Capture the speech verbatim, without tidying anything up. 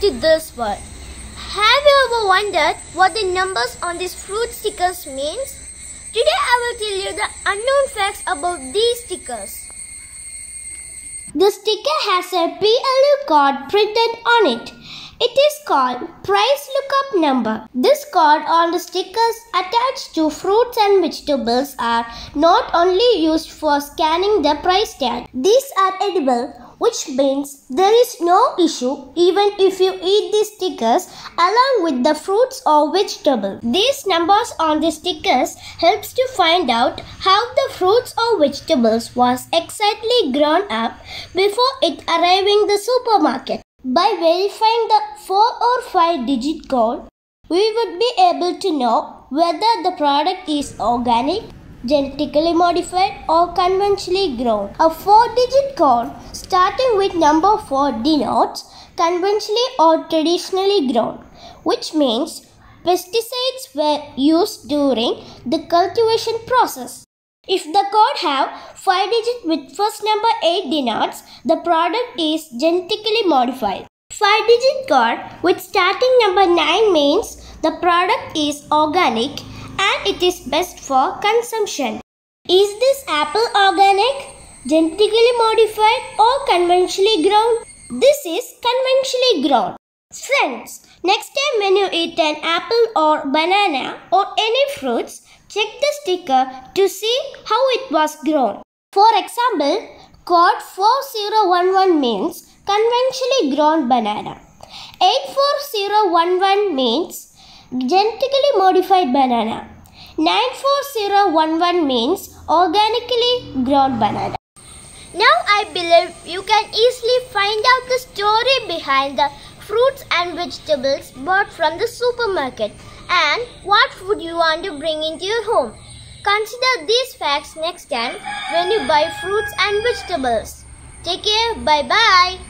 get to this word. Have you ever wondered what the numbers on these fruit stickers means? Today I will tell you the unknown facts about these stickers. The sticker has a P L U card printed on it. It is called Price Lookup Number. This card on the stickers attached to fruits and vegetables are not only used for scanning the price tag. These are edible, which means there is no issue even if you eat these stickers along with the fruits or vegetables. These numbers on the stickers helps to find out how the fruits or vegetables was exactly grown up before it arriving the supermarket. By verifying the four or five digit code, we would be able to know whether the product is organic, genetically modified or conventionally grown. A four digit code starting with number four denotes conventionally or traditionally grown, which means pesticides were used during the cultivation process. If the code have five digits with first number eight denotes, the product is genetically modified. five digit code with starting number nine means the product is organic and it is best for consumption. Is this apple organic, genetically modified or conventionally grown? This is conventionally grown. Friends, next time when you eat an apple or banana or any fruits, check the sticker to see how it was grown. For example, code four zero one one means conventionally grown banana. eight four zero one one means genetically modified banana. nine four zero one one means organically grown banana. Now I believe you can easily find out the story behind the fruits and vegetables bought from the supermarket and what food you want to bring into your home. Consider these facts next time when you buy fruits and vegetables. Take care. Bye-bye.